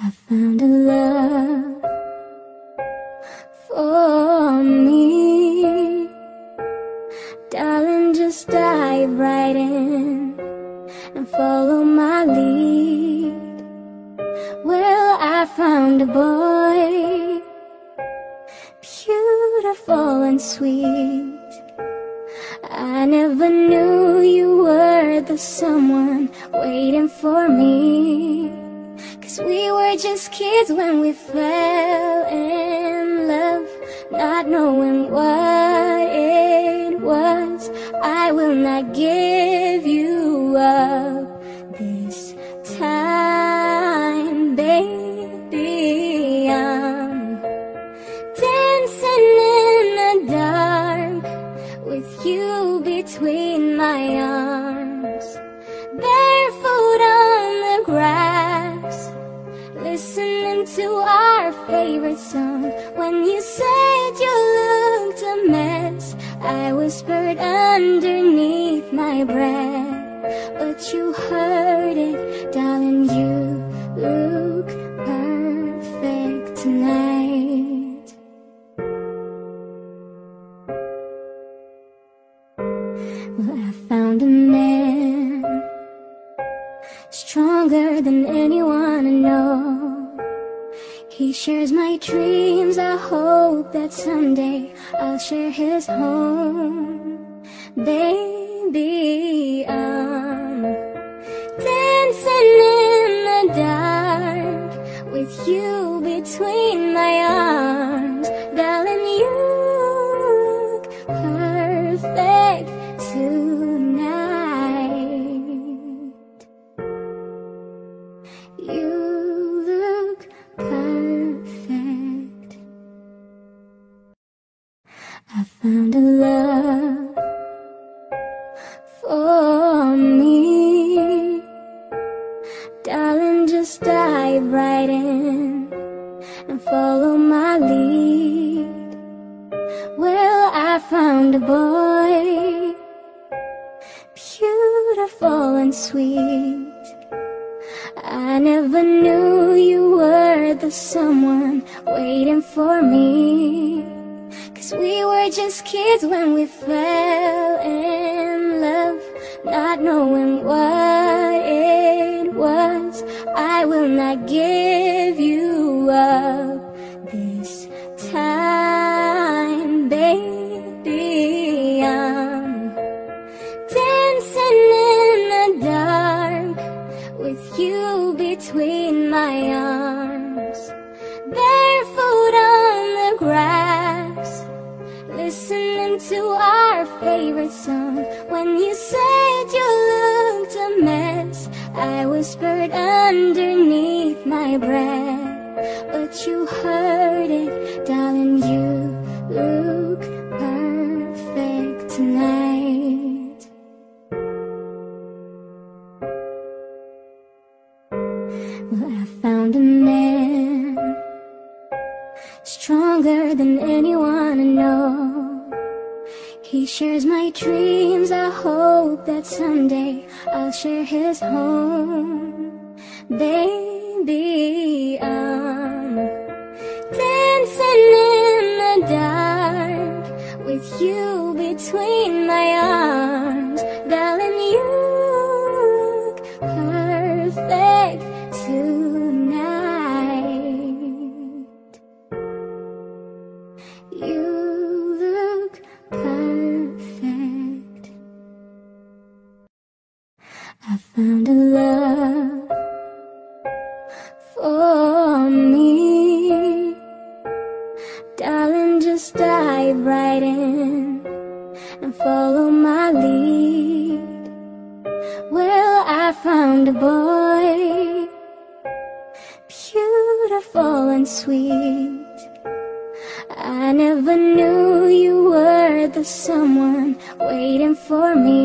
I found a love for me. Darling, just dive right in and follow my lead. Well, I found a boy, beautiful and sweet. I never knew you were the someone waiting for me, 'cause we were just kids when we fell in love, not knowing what it was. I will not give you up this time, baby. I'm dancing in the dark with you between my arms, barefoot on the grass, listening to our favorite song. When you said you looked a mess, I whispered underneath my breath, but you heard it, darling. You look perfect tonight. Well, I found a man stronger than anyone I know. He shares my dreams. I hope that someday I'll share his home. Baby, I'm dancing in the dark with you between my arms. Darling, you look perfect tonight. You look perfect. I found a love for me. Darling, just dive right in and follow my lead. Well, I found a boy, beautiful and sweet. I never knew you were the someone waiting for me, 'cause we were just kids when we fell in love, not knowing what it was. I will not give you up this time, baby. I'm dancing in the dark with you between my arms, barefoot on the grass, listening to our favorite song. When you said you looked a mess, I whispered underneath my breath, but you heard it, darling. You look perfect tonight. Well, I found a man stronger than anyone I know. He shares my dreams. I hope that someday I'll share his home. Baby, I'm dancing in the dark with you between my arms. Darling, you look perfect tonight. You look perfect. I found a love for me. Darling, just dive right in and follow my lead. Well, I found a boy, beautiful and sweet. I never knew you were the someone waiting for me,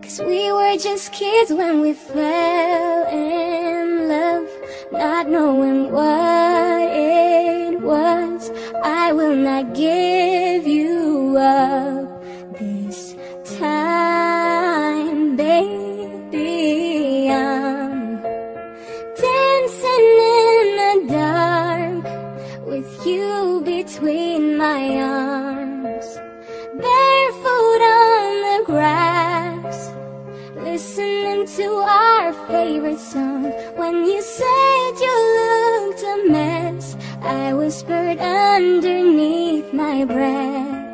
'cause we were just kids when we fell in love, not knowing what it was. I will not give you up this time, baby. I'm dancing with you between my arms, barefoot on the grass, listening to our favorite song. When you said you looked a mess, I whispered underneath my breath,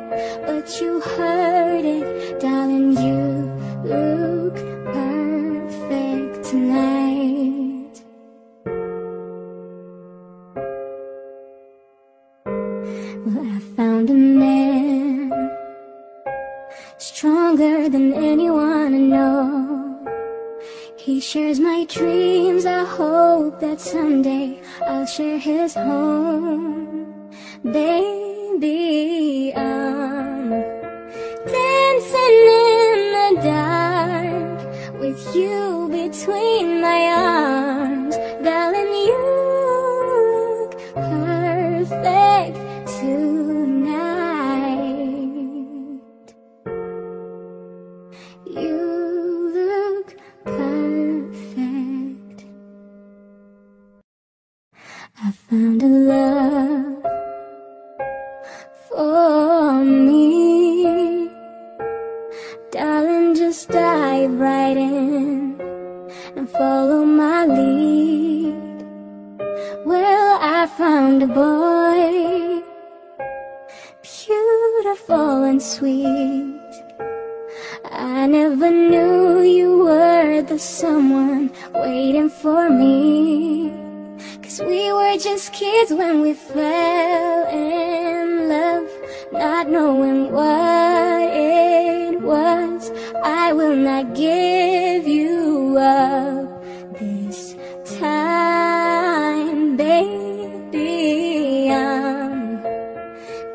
but you heard it, darling. You look perfect tonight. A man stronger than anyone I know. He shares my dreams. I hope that someday I'll share his home. Baby, I'm dancing in the dark with you between my arms. Darling, you look perfect too. I found a love for me, darling. Just dive right in and follow my lead. Well, I found a boy, beautiful and sweet. I never knew you were the someone waiting for me. We were just kids when we fell in love, not knowing what it was. I will not give you up this time, baby. I'm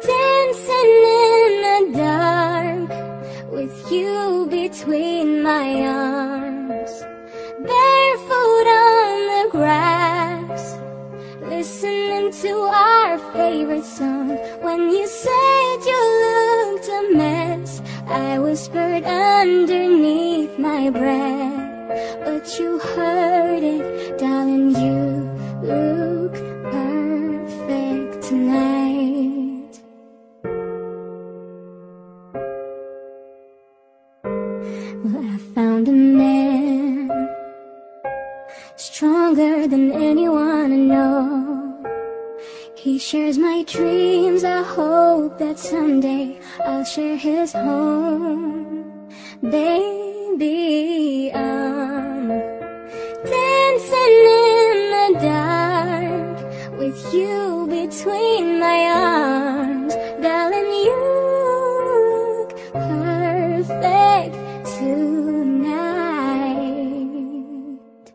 dancing in the dark with you between my arms, barefoot on the grass, listening to our favorite song. When you said you looked a mess, I whispered underneath my breath, but you heard it, darling. You look perfect tonight. Well, I found a man stronger than anyone I know. He shares my dreams. I hope that someday I'll share his home. Baby, I'm dancing in the dark with you between my arms. Darling, you look perfect tonight.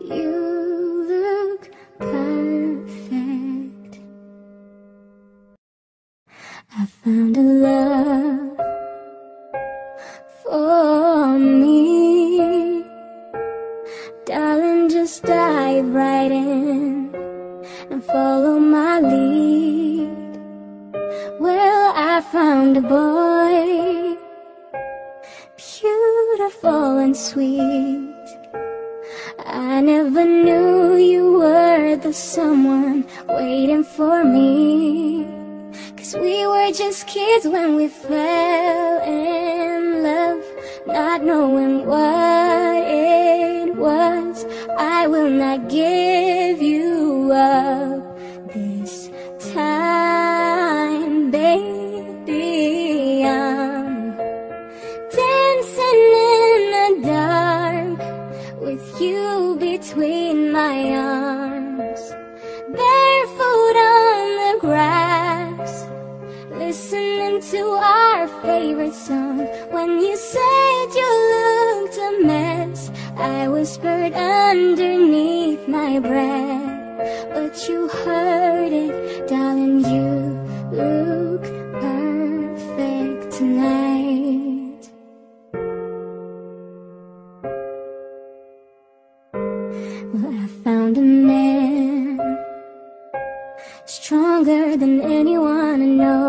You look perfect. I found a love for me, darling. Just dive right in and follow my lead. Well, I found a boy, beautiful and sweet. I never knew you were the someone waiting for me. We were just kids when we fell in love, not knowing what it was. I will not give you up this time, baby. I'm dancing in the dark with you between my arms, barefoot on the grass, listening to our favorite song. When you said you looked a mess, I whispered underneath my breath, but you heard it, darling. You look perfect tonight. Well, I found a man stronger than anyone I know.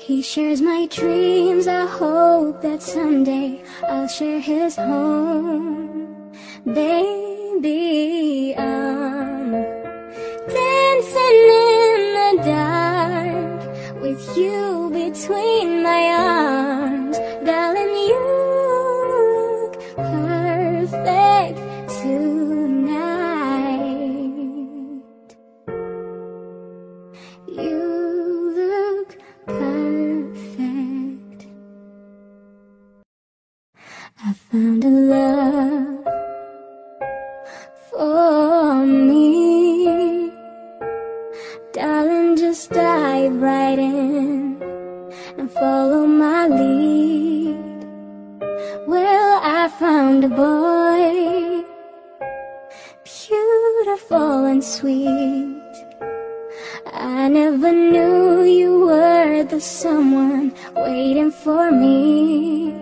He shares my dreams. I hope that someday I'll share his home. Baby, I'm you between my arms, darling, you look perfect tonight. You look perfect. I found a love for me, darling, just dive right in and follow my lead. Well, I found a boy, beautiful and sweet. I never knew you were the someone waiting for me,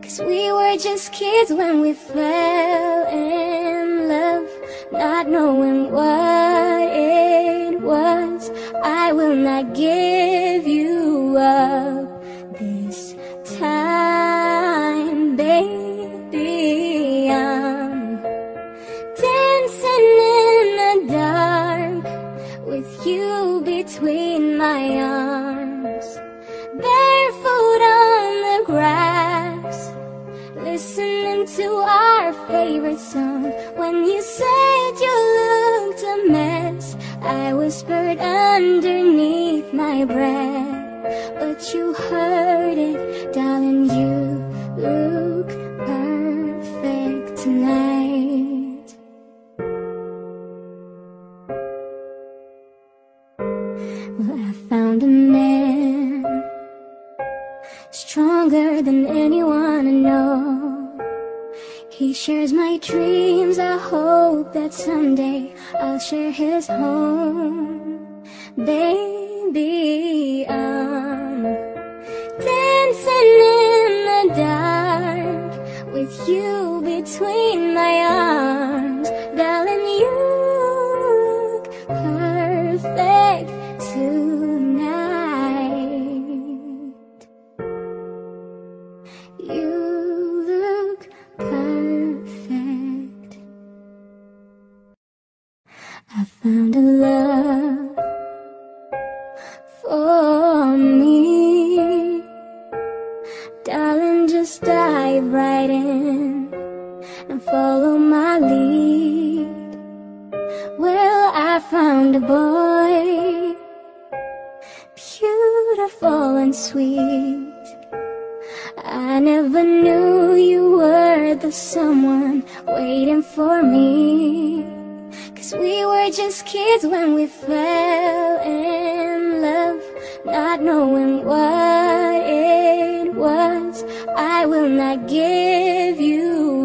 'cause we were just kids when we fell in love, not knowing what it was. I will not give you up this time, baby. I'm dancing in the dark with you between my arms, barefoot on the grass, listening to our favorite song. When you said you looked a mess, I whispered underneath my breath, but you heard it, darling, you look perfect tonight. Well, I found a man stronger than anyone I know. He shares my dreams, I hope that someday I'll share his home. Baby, I'm dancing in the dark with you between my arms, darling, you look perfect tonight. You look perfect. I found a love for me, darling, just dive right in and follow my lead. Well, I found a boy, beautiful and sweet. I never knew you were the someone waiting for me, 'cause we were just kids when we fell in love, not knowing what it was. I will not give you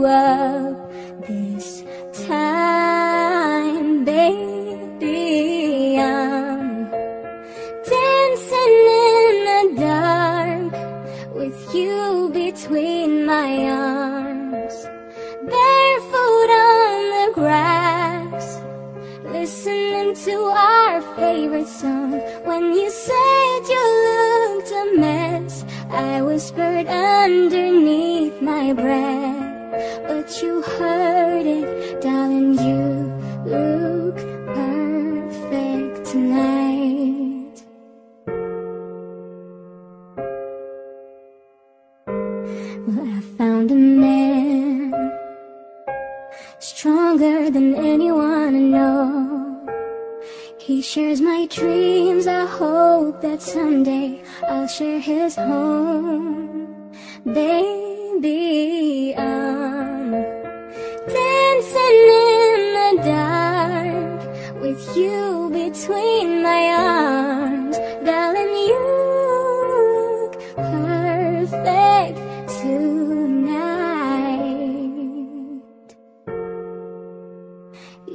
up this time, baby. I'm dancing in the dark with you between my arms, barefoot on the grass, listening to our favorite song. When you said you looked a mess, I whispered underneath my breath, but you heard it, darling, you look perfect tonight. Well, I found a man stronger than anyone I know. He shares my dreams, I hope that someday I'll share his home. Baby, I'm dancing in the dark with you between my arms, darling, you look perfect tonight.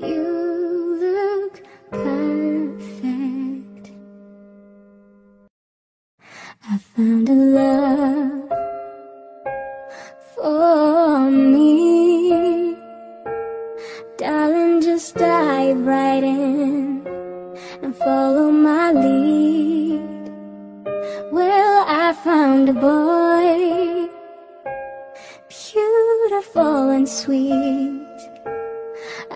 You look perfect. I found a love for me, darling, just dive right in and follow my lead. Well, I found a boy, beautiful and sweet.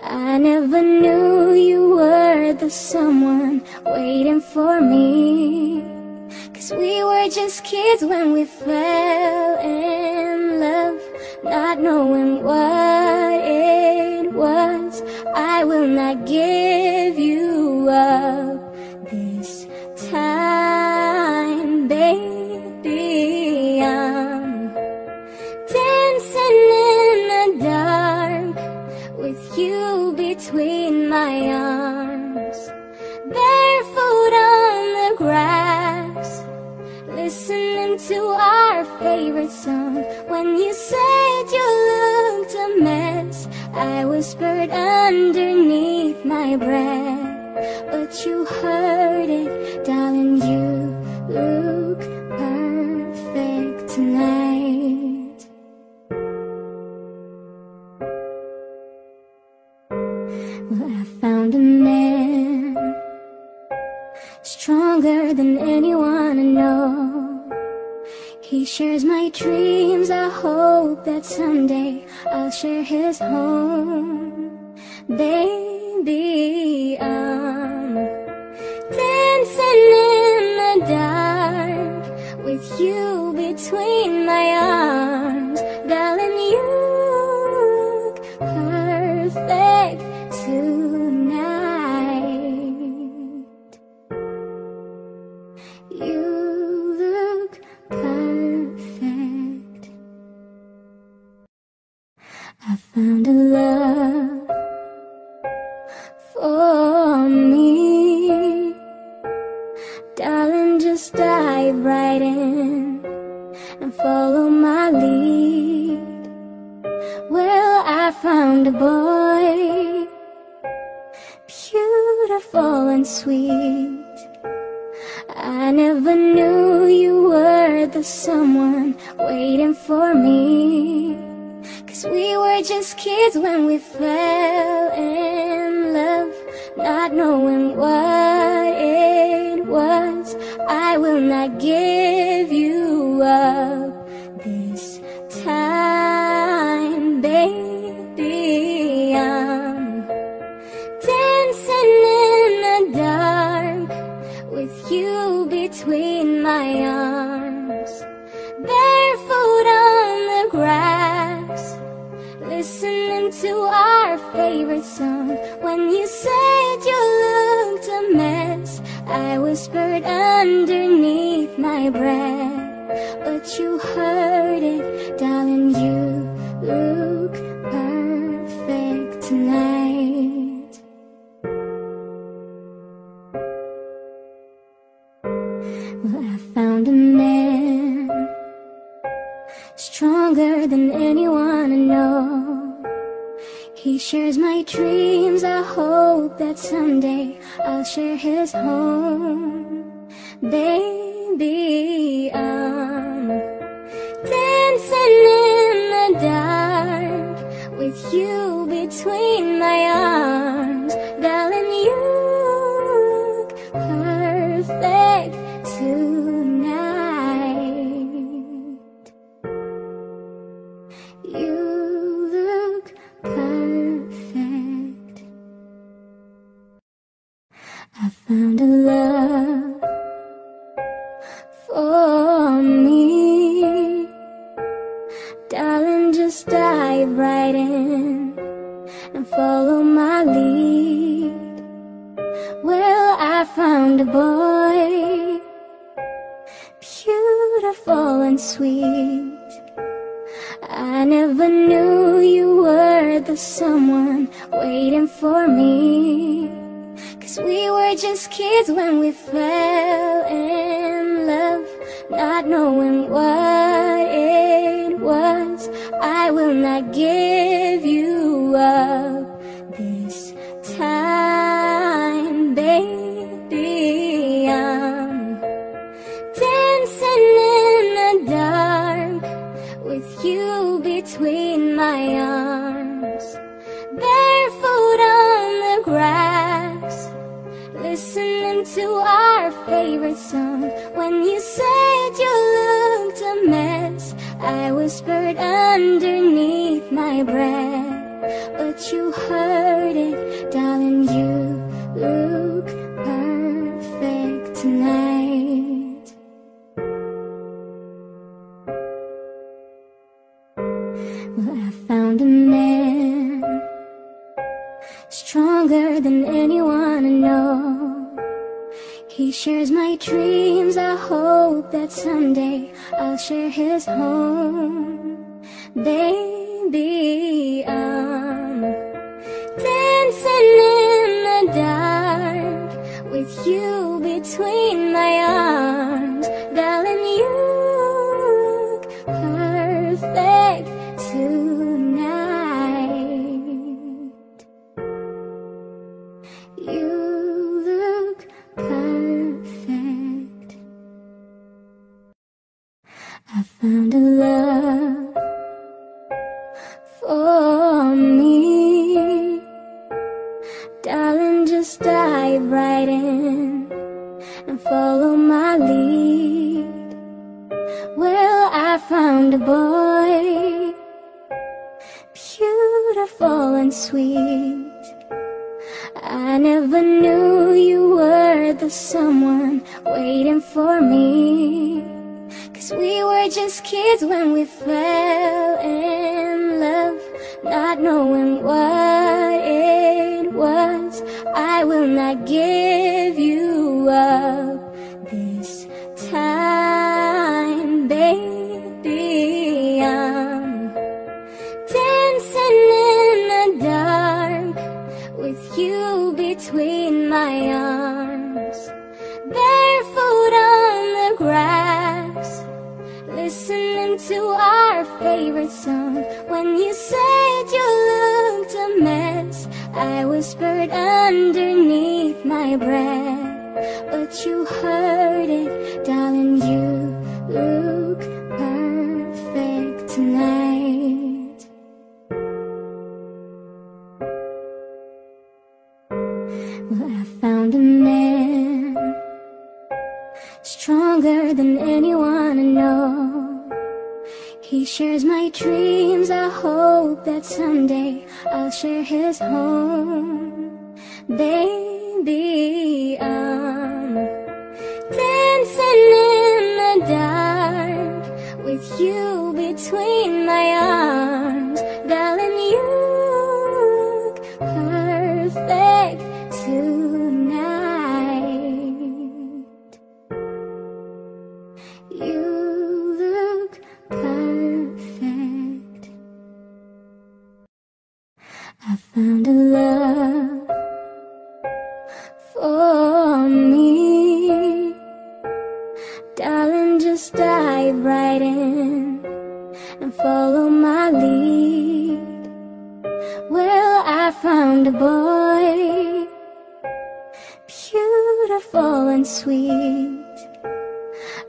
I never knew you were the someone waiting for me, 'cause guess we were just kids when we fell in love, not knowing what it was. I will not give you up this time, baby. I'm dancing in the dark with you between my arms, barefoot on the grass, listening to our favorite song. When you said you looked a mess, I whispered underneath my breath, but you heard it, darling. You look perfect tonight. Well, I found a man stronger than anyone I know. He shares my dreams. I hope that someday I'll share his home. Baby, I'm dancing in the dark with you between my arms. Darling, you look perfect tonight. You look perfect. I found a love for me. Darling, just dive right in and follow my lead. Well, I found a boy, beautiful and sweet. I never knew you were the someone waiting for me, 'cause we were just kids when we fell in love, not knowing what it was. I will not give you up this time, baby. Dancing in the dark with you between my arms, barefoot on the grass, listening to our favorite song. When you said you looked a mess, I whispered underneath my breath, but you heard it, darling. You look perfect tonight. Well, I found a man stronger than anyone I know. He shares my dreams. I hope that someday I'll share his home. Baby, I'm dancing in the dark with you between my arms. Darling, you look perfect tonight. You look perfect. I found a love for me. Darling, just dive right in and follow my lead. Well, I found a boy, beautiful and sweet. I never knew you were the someone waiting for me, 'cause we were just kids when we fell in love, not knowing what it was. I will not give you up this time, baby. I'm dancing in the dark with you between my arms, barefoot on the grass, listening to our favorite song. When you said you looked a mess, I whispered underneath my breath, but you heard it, darling. You look perfect tonight. stronger than anyone I know. He shares my dreams, I hope that someday I'll share his home. Baby, I'm dancing in the dark with you between my arms. Darling, you look perfect tonight. You look perfect. I found a love for me. Darling, just dive right in and follow my lead. Well, I found a boy, beautiful and sweet. I never knew you were the someone waiting for me, 'cause we were just kids when we fell in love, not knowing what it was. I will not give you up this time, baby. I'm dancing in the dark with you between my arms, barefoot on the grass, listening to our favorite song. When you said you looked a mess, I whispered underneath my breath, but you heard it. Darling, you look perfect tonight. Well, I found a man stronger than anyone I know. He shares my dreams, I hope that someday I'll share his home. Baby, I'm dancing in the dark with you between my arms. Darling, you look perfect tonight. You look perfect. I found a love for me. Darling, just dive right in and follow my lead. Well, I found a boy, beautiful and sweet.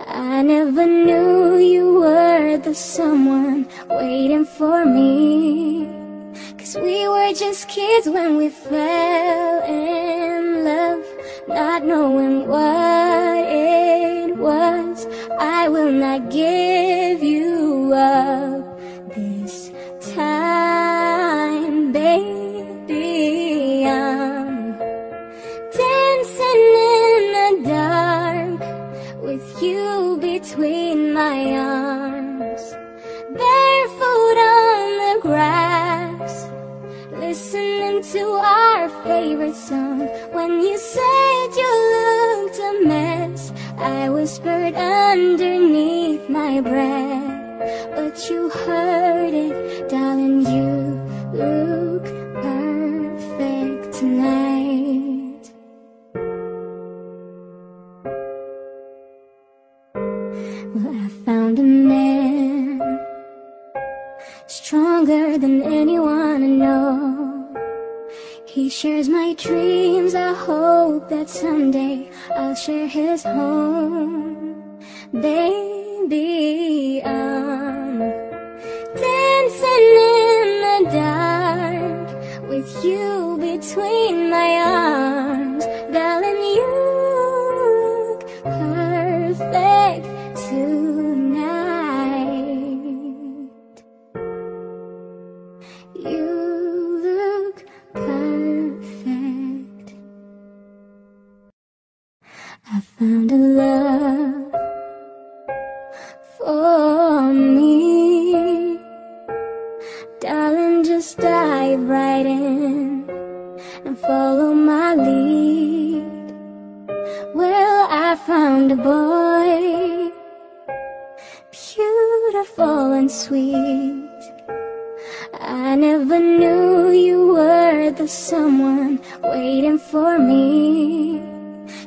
I never knew you were the someone waiting for me, 'cause we were just kids when we fell in love, not knowing what it was. I will not give you up this time, baby. I'm dancing in the dark with you between my arms, barefoot on the grass, listening to our favorite song. When you said you looked a mess, I whispered underneath my breath, but you heard it. Darling, you look perfect tonight. Well, I found a man stronger than anyone I know. He shares my dreams, I hope that someday I'll share his home. Baby, I'm dancing in the dark with you between my arms. Darling, you look perfect tonight. You look perfect. I found a love for me. Darling, just dive right in and follow my lead. Well, I found a boy, beautiful and sweet. I never knew you were the someone waiting for me,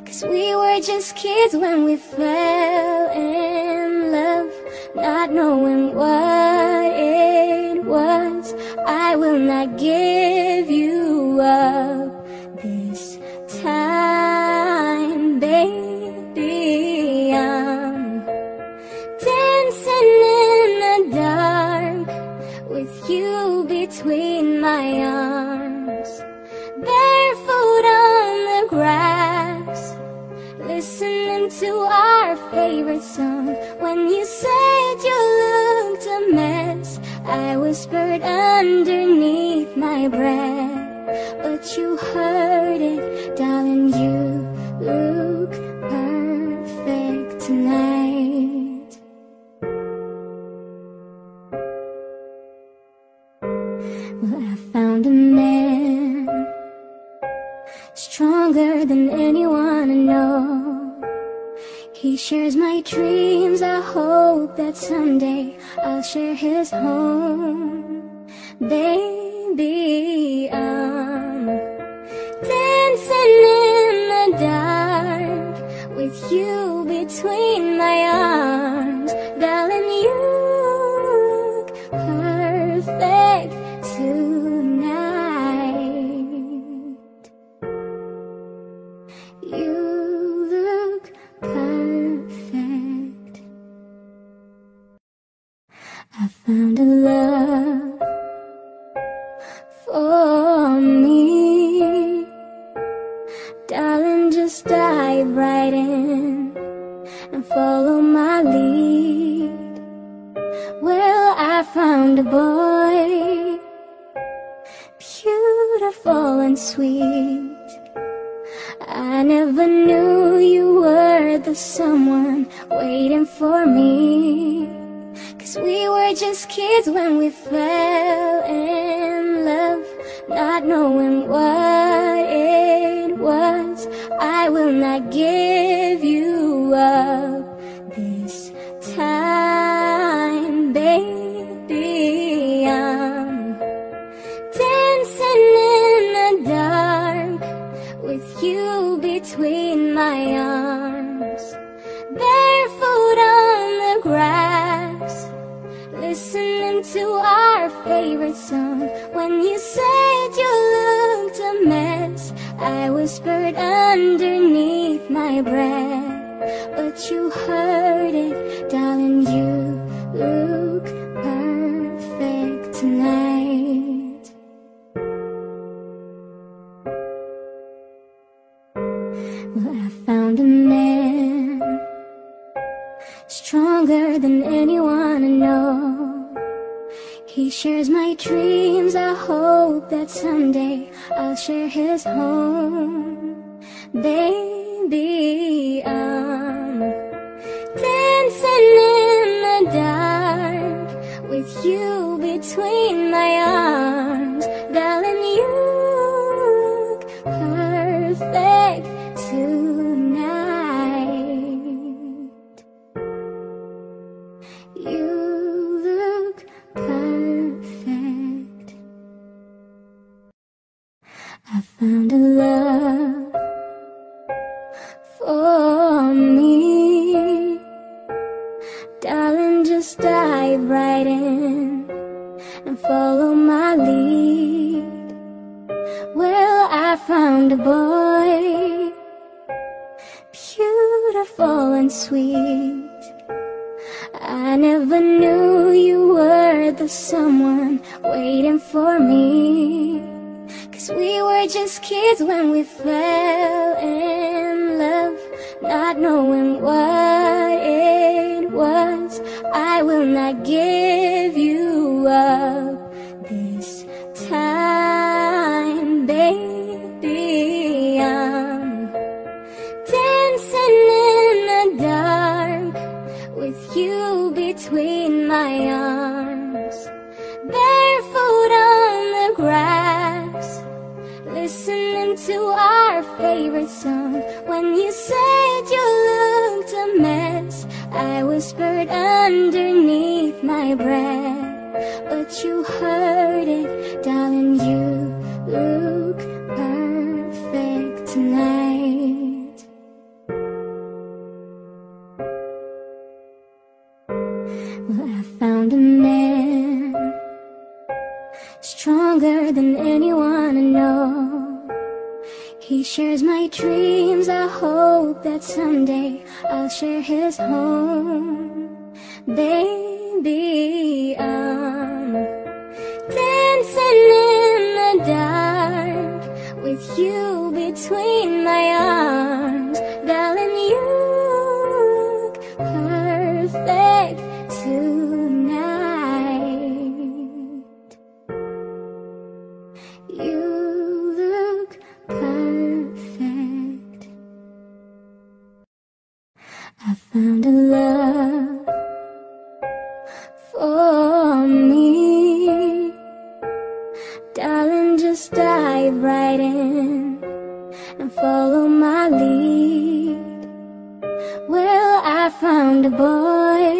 'cause we were just kids when we fell in love, not knowing what it was. I will not give you up this time, baby. I'm dancing in the dark with you between my arms, barefoot on the grass, listening to our favorite song. When you said you looked a mess, I whispered underneath my breath, but you heard it, darling. You look perfect tonight. Well, I found a man stronger than anyone I know. He shares my dreams. I hope that someday I'll share his home. Baby, I'm dancing in the dark with you between my arms. Darling, you look perfect tonight. You I found a love for me. Darling, just dive right in and follow my lead. Well, I found a boy, beautiful and sweet. I never knew you were the someone waiting for me, 'cause we were just kids when we fell in love, not knowing what it was. I will not give you up this time, baby. I'm dancing in the dark with you between my arms, barefoot on the grass, listening to our favorite song. When you said you looked a mess, I whispered underneath my breath, but you heard it, darling. You look perfect tonight. Well, I found a man stronger than anyone I know. He shares my dreams. I hope that someday I'll share his home. Baby, I'm dancing in the dark with you between my arms. Darling, you look perfect tonight. You look perfect. I found a love for me. Darling, just dive right in and follow my lead. Well, I found a boy, beautiful and sweet. I never knew you were the someone waiting for me, 'cause we were just kids when we fell in love, not knowing what it was. I will not give you up this time, baby. I'm dancing in the dark with you between my arms, barefoot on the grass, listen lonesome. When you said you looked a mess, I whispered underneath my breath, but you heard it, darling. You look perfect tonight. Well, I found a man stronger than anyone I know. He shares my dreams, I hope that someday I'll share his home. Baby, I'm dancing in the dark with you between my arms. Darling, you look perfect tonight. You look perfect. I found a love for me. Darling, just dive right in and follow my lead. Well, I found a boy,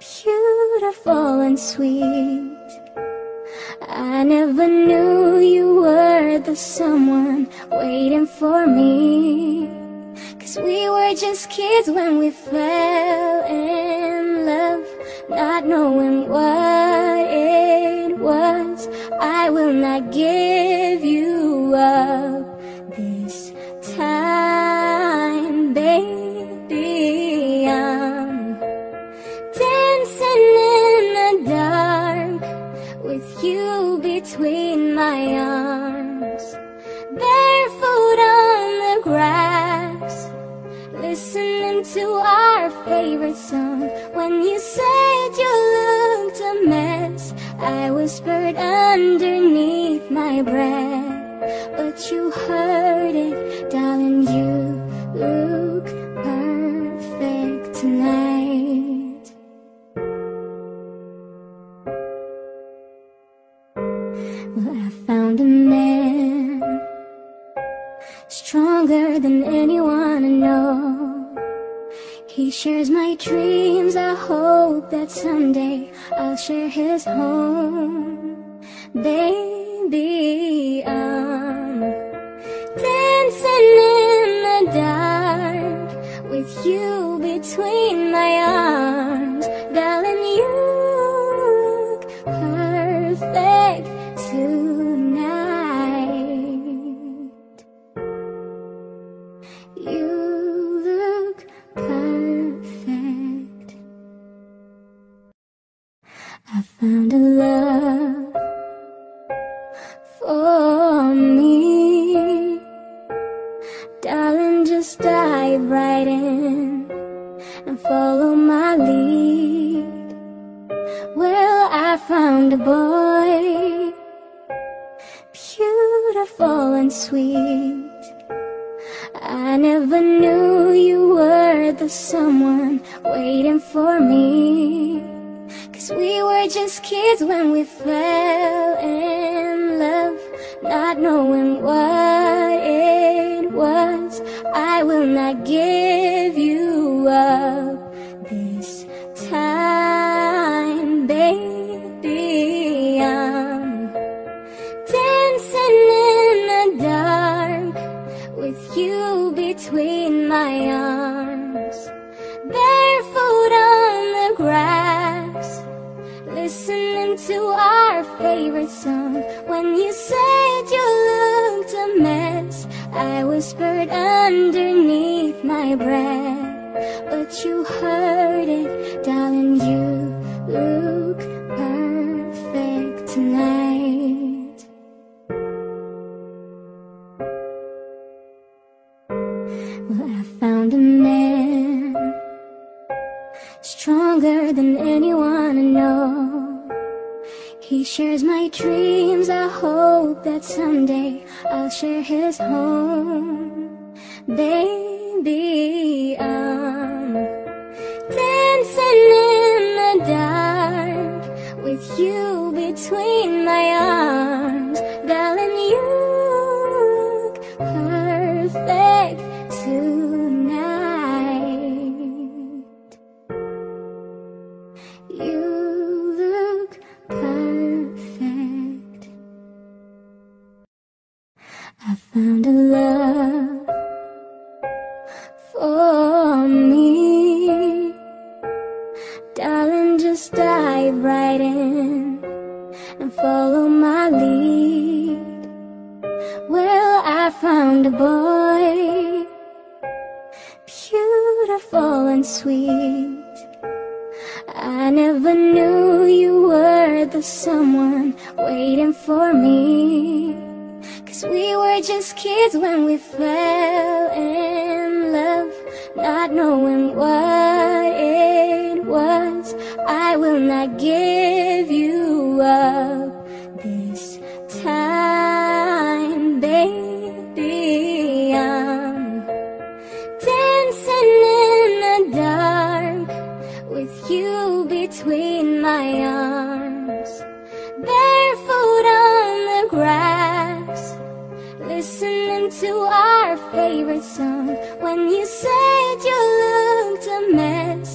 beautiful and sweet. I never knew you were the someone waiting for me. We were just kids when we fell in love, not knowing what it was. I will not give you up this time, baby. I'm dancing in the dark with you between my arms, barefoot on the grass, listening to our favorite song. When you said you looked a mess, I whispered underneath my breath, but you heard it, darling. You look perfect tonight. Well, I found a man stronger than anyone I know. He shares my dreams, I hope that someday I'll share his home. Baby, I'm dancing in the dark with you between my arms. Darling, you look perfect tonight. You look perfect. I found a love for me. Darling, just dive right in and follow my lead. Well, I found a boy, beautiful and sweet. I never knew you were the someone waiting for me. We were just kids when we fell in love, not knowing what it was. I will not give you up this time, baby. I'm dancing in the dark with you between my arms, barefoot on the grass, listening to our favorite song. When you said you looked a mess, I whispered underneath my breath, but you heard it, darling. You look perfect tonight. Well, I found a man stronger than anyone I know. He shares my dreams, I hope that someday I'll share his home. Baby, I'm dancing in the dark with you between my arms. Darling, you look perfect. found a love for me. Darling, just dive right in and follow my lead. Well, I found a boy, beautiful and sweet. I never knew you were the someone waiting for me, 'cause we were just kids when we fell in love, not knowing what it was. I will not give you up this time, baby. I'm dancing in the dark with you between my arms, barefoot on the grass, listening to our favorite song. When you said you looked a mess,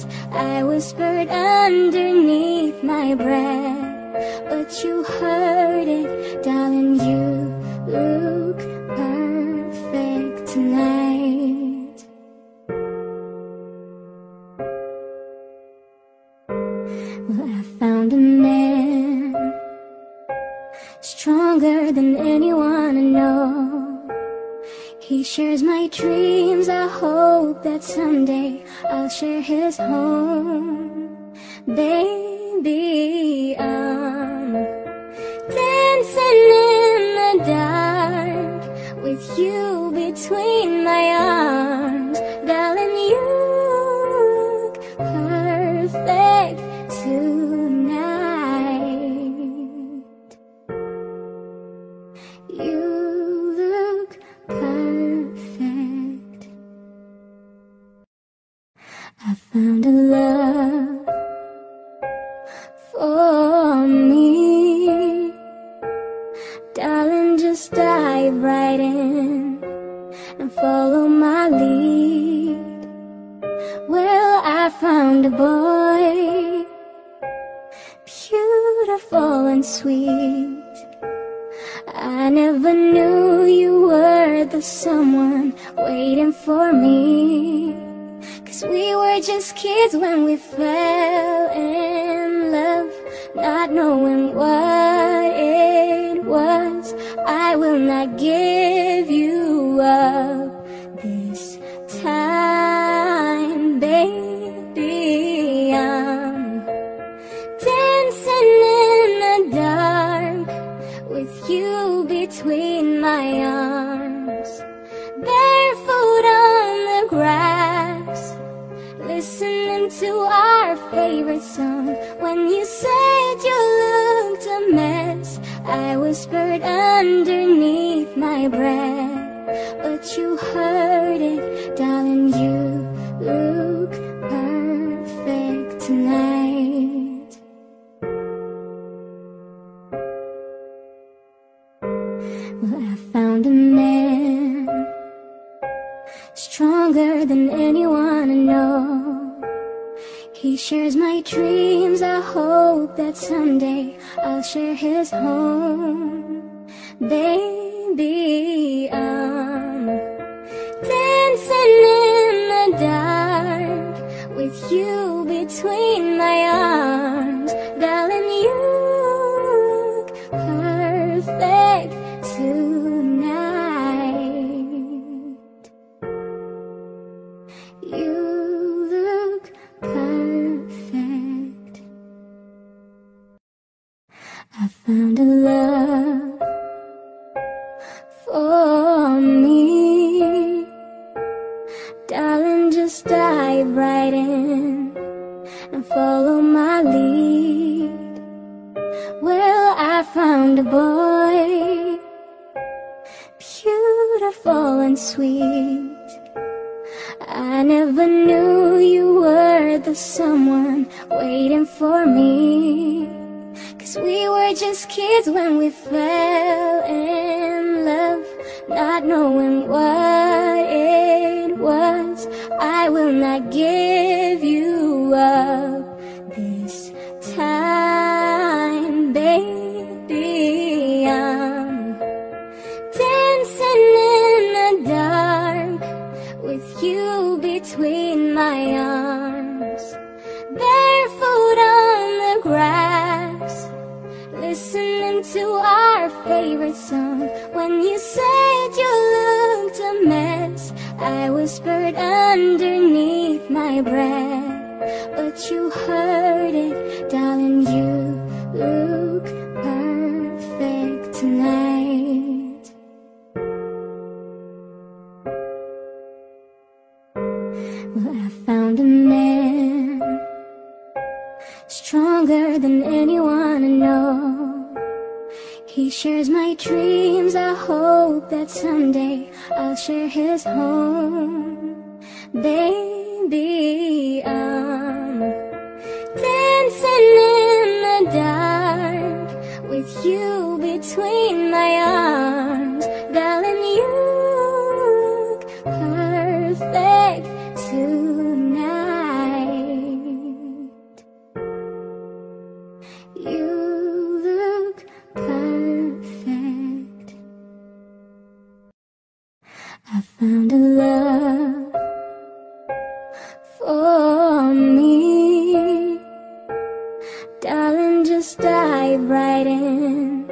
I whispered underneath my breath, but you heard it, darling. You look perfect tonight. Found a man stronger than anyone I know. He shares my dreams. I hope that someday I'll share his home. Baby, I'm dancing in the dark with you between my arms. Darling, you look perfect too. I found a love for me. Darling, just dive right in and follow my lead. Well, I found a boy, beautiful and sweet. I never knew you were the someone waiting for me, 'cause we were just kids when we fell in love, not knowing what it was. I will not give you up this time, baby. I'm dancing in the dark with you between my arms, barefoot on the grass, listening to our favorite song. When you said you looked a mess, I whispered underneath my breath, but you heard it, darling. You look perfect tonight. Well, I found a man stronger than anyone I know. He shares my dreams. I hope that someday I'll share his home. Baby, I'm dancing in the dark with you between my arms. Darling, you look perfect tonight. You look perfect. I found a love for me. Darling, just dive right in and follow my lead. Well, I found a boy, beautiful and sweet. I never knew you were the someone waiting for me, 'cause we were just kids when we fell in love, not knowing what it was. I will not give you up this time, baby. I'm dancing in between my arms, barefoot on the grass, listening to our favorite song. When you said you looked a mess, I whispered underneath my breath, but you heard it, darling, you look perfect tonight. Stronger than anyone I know, he shares my dreams. I hope that someday I'll share his home. Baby, I'm dancing in the dark with you between my arms. Darling, you look perfect tonight. Found a love for me, darling, just dive right in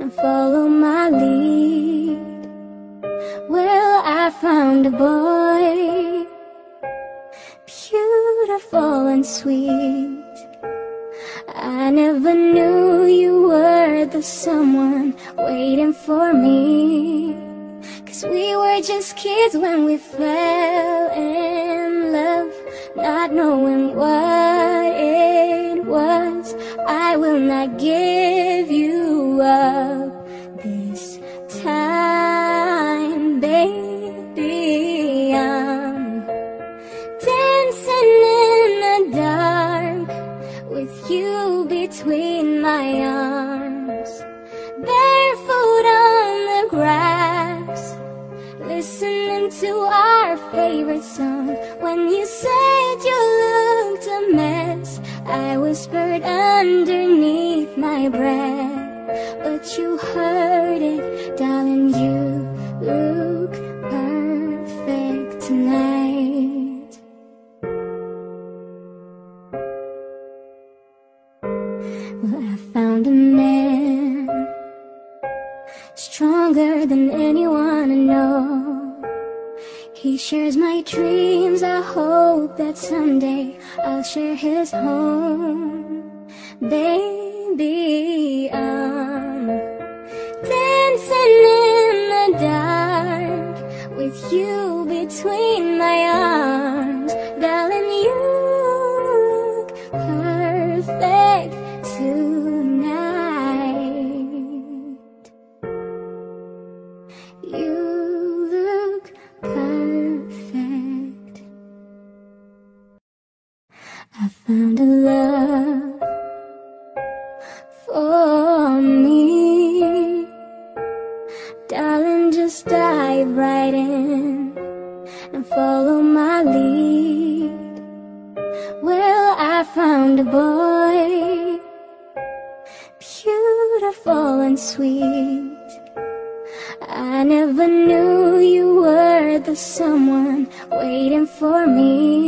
and follow my lead. Well, I found a boy, beautiful and sweet. I never knew you were the someone waiting for me. We were just kids when we fell in love, not knowing what it was. I will not give you up this time, baby. I'm dancing in the dark with you between my arms, barefoot on the grass, listening to our favorite song. When you said you looked a mess, I whispered underneath my breath, but you heard it, darling, you look perfect tonight. Well, I found a man stronger than anyone I know. He shares my dreams. I hope that someday I'll share his home. Baby, I'm dancing in the dark with you between my arms. Darling, you look perfect tonight. You look perfect. I found a love for me, darling, just dive right in and follow my lead. Well, I found a boy, beautiful and sweet. I never knew you were the someone waiting for me.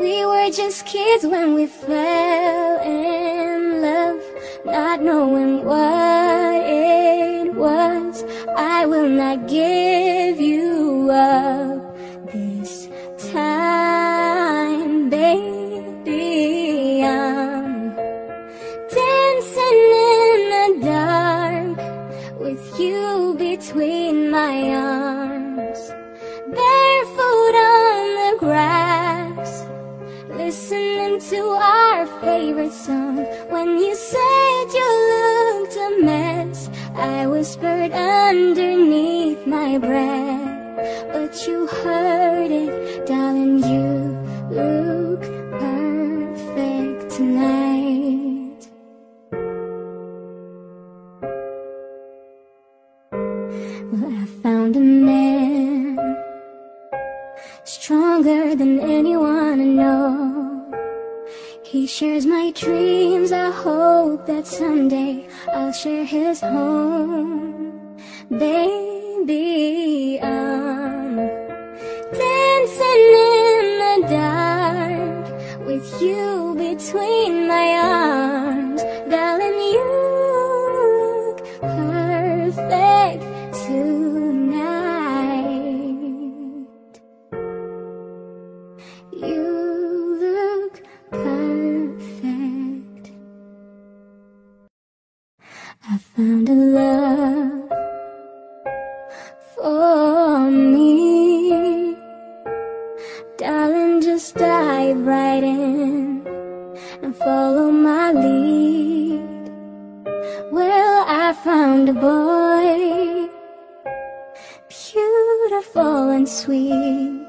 We were just kids when we fell in love, not knowing what it was. I will not give you up this time, baby. I'm dancing in the dark with you between my arms, barefoot on the grass, listening to our favorite song. When you said you looked a mess, I whispered underneath my breath, but you heard it, darling, you look perfect tonight. Well, I found a man stronger than anyone I know. He shares my dreams. I hope that someday I'll share his home. Baby, I'm dancing you between my arms, darling, you look perfect tonight. You look perfect. I found a love for me, darling, just dive right in and follow my lead. Well, I found a boy, beautiful and sweet.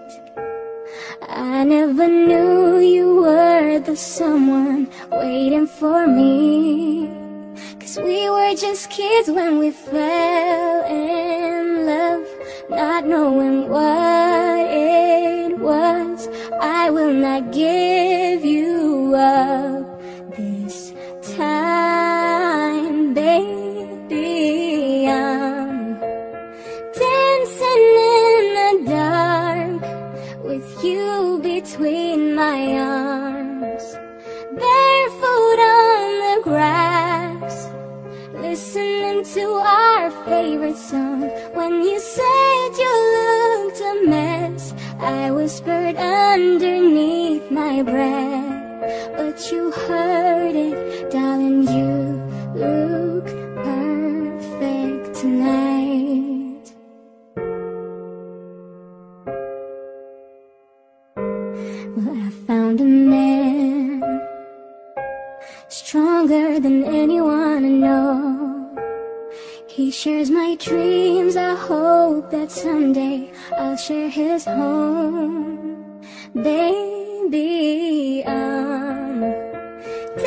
I never knew you were the someone waiting for me, 'cause we were just kids when we fell in love, not knowing what it was. I will not give you up this time, baby. I'm dancing in the dark with you between my arms, barefoot on the grass, listening to our favorite song. When you said you looked a mess, I whispered underneath my breath, but you heard it, darling, you look perfect tonight. Well, I found a man stronger than anyone I know. He shares my dreams, I hope that someday I'll share his home. Baby, I'm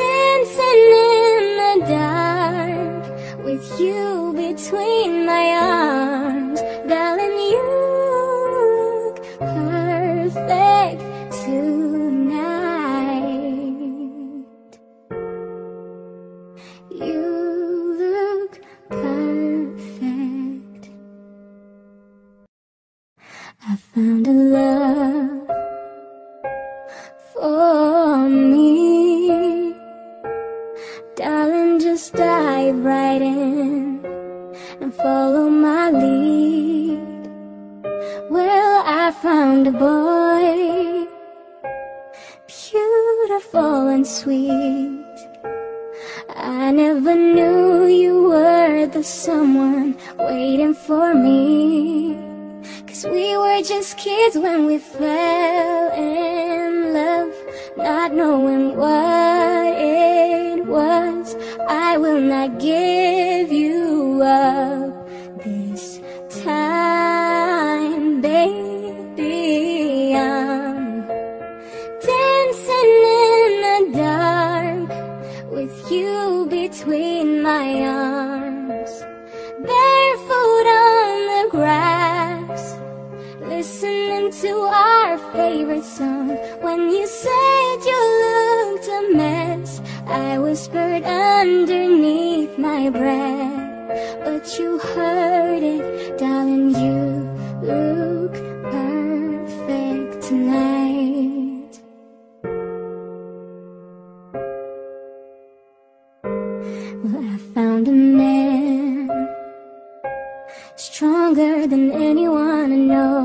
dancing in the dark with you between my arms, darling, you look perfect tonight. You look perfect. I found a love for me, darling, just dive right in and follow my lead. Well, I found a boy, beautiful and sweet. I never knew you were the someone waiting for me, 'cause we were just kids when we fell in love, not knowing what it was. I will not give you up this time, baby. I'm dancing in the dark with you between my arms, barefoot on the grass, listening to our favorite song. When you said you looked a mess, I whispered underneath my breath, but you heard it, darling, you look perfect tonight. Well, I found a man stronger than anyone I know.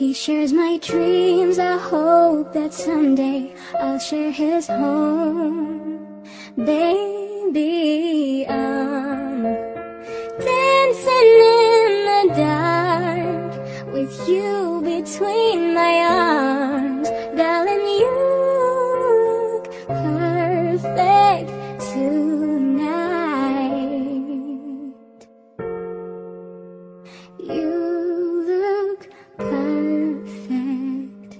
He shares my dreams, I hope that someday I'll share his home. Baby, I'm dancing in the dark with you between my arms, darling, you look perfect tonight. You look perfect.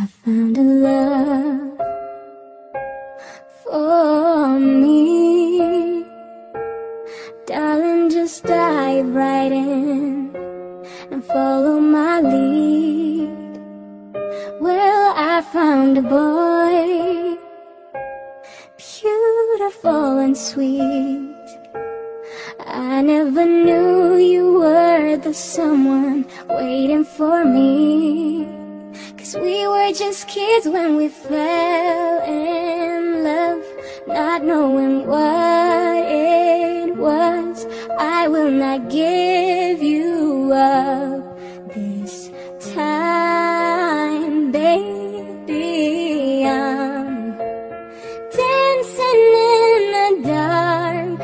I found a love for me, darling, just dive right in and follow my lead. Well, I found a boy, beautiful and sweet. I never knew you were the someone waiting for me, 'cause 'Cause we were just kids when we fell in love, not knowing what it was. I will not give you up this time, baby. I'm dancing in the dark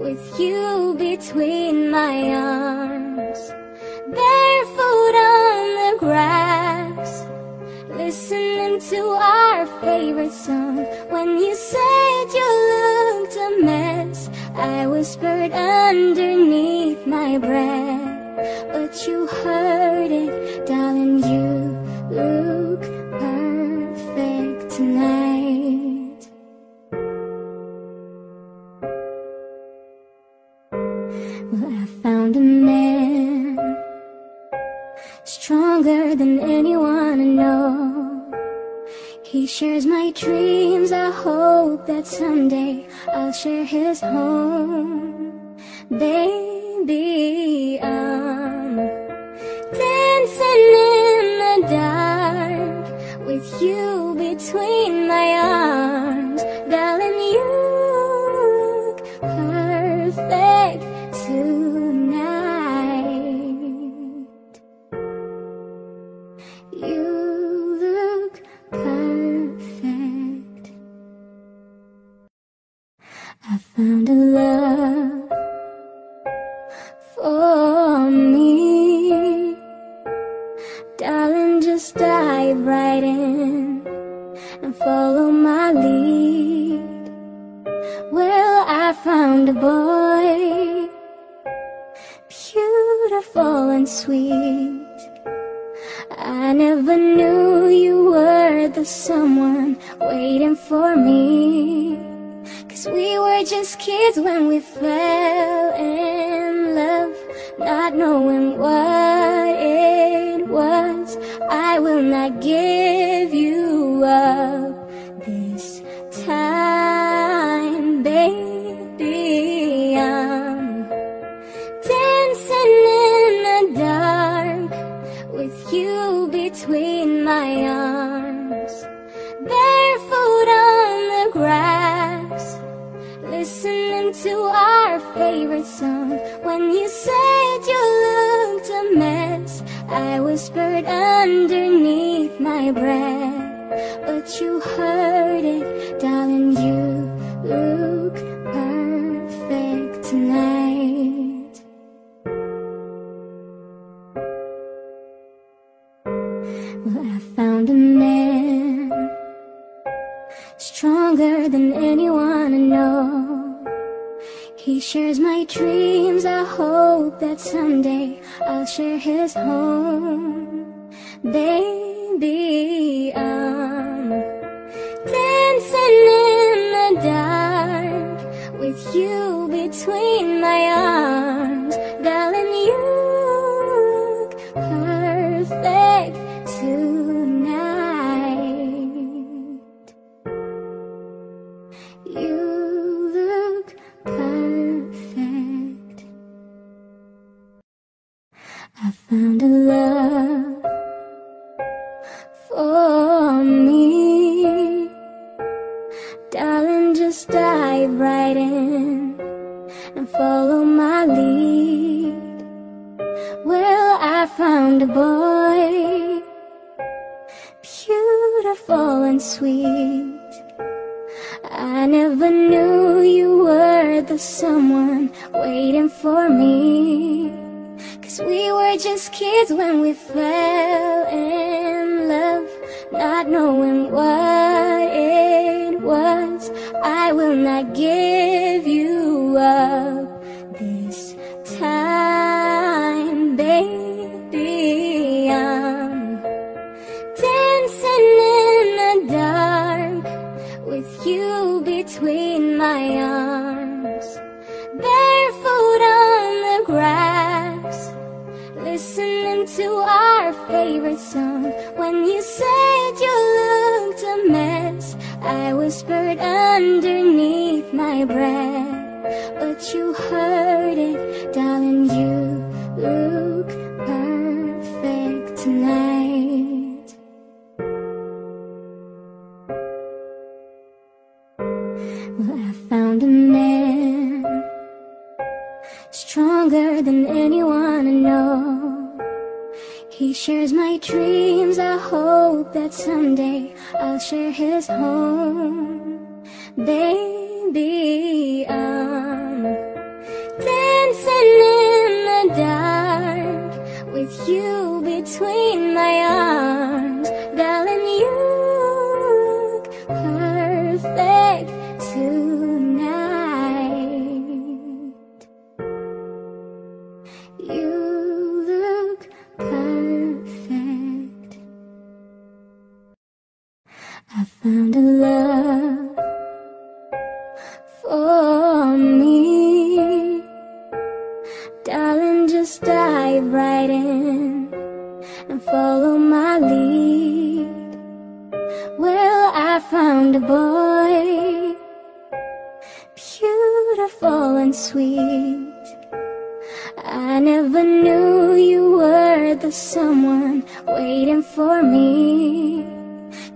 with you between my arms, barefoot on the grass, listening to our favorite song. When you said you looked a mess, I whispered underneath my breath, but you heard it, darling. You look perfect tonight. Well, I found a man stronger than anyone I know. He shares my dreams. I hope that someday I'll share his home. Baby, I'm dancing in the dark with you between my arms. Darling, you look perfect tonight. You look perfect. I found a love for me. Darling, just dive right in and follow my lead. Well, I found a boy, beautiful and sweet. I never knew you were the someone waiting for me. 'Cause we were just kids when we fell in love, not knowing what it was. I will not give you up this time, baby. I'm dancing in the dark with you between my arms, barefoot on the grass, listening to our favorite song. When you said you looked a mess, I whispered underneath my breath, but you heard it, darling. You look perfect tonight. Well, I found a man stronger than anyone I know. He shares my dreams. I hope that someday I'll share his home. Baby, I'm dancing in the dark with you between my arms. Darling, you look perfect tonight. You look perfect. I found a love for me. Darling, just dive right in and follow my lead. Well, I found a boy, beautiful and sweet. I never knew you were the someone waiting for me. 'Cause we were just kids when we fell in love, not knowing what it was. I will not give you up this time, baby. I'm dancing in the dark with you between my arms, barefoot on the grass, listening to our favorite song. When you said you looked a mess, I whispered underneath my breath, but you heard it, darling. You look perfect tonight. stronger than anyone I know. He shares my dreams, I hope that someday I'll share his home. Baby, I'm dancing in the dark with you between my arms. Darling, you look perfect tonight. You look perfect. I found a love for me. Darling, just dive right in and follow my lead. Well, I found a boy, beautiful and sweet. I never knew you were the someone waiting for me,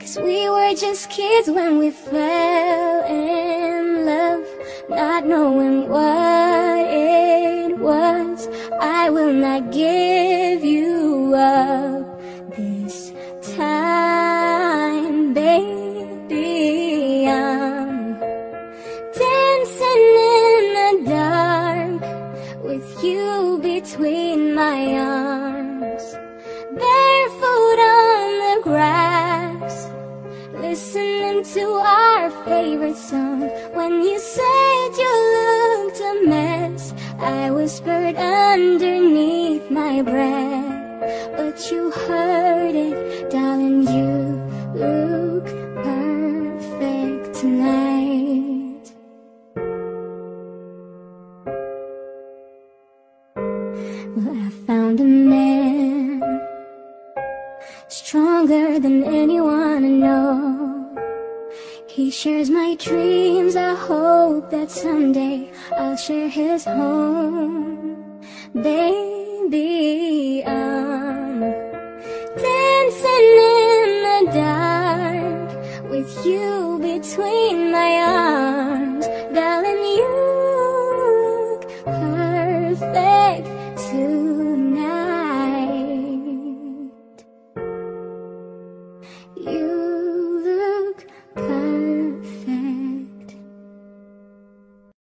'cause we were just kids when we fell in love, not knowing what it was. I will not give you up this time, baby. I'm dancing in the dark with you between my arms, barefoot on the grass, listening to our favorite song. When you said you looked a mess, I whispered underneath my breath, but you heard it. Darling, you look perfect tonight. Well, I found a man stronger than anyone I know. He shares my dreams, I hope that someday I'll share his home. Baby, I'm dancing in the dark with you between my arms. Darling, you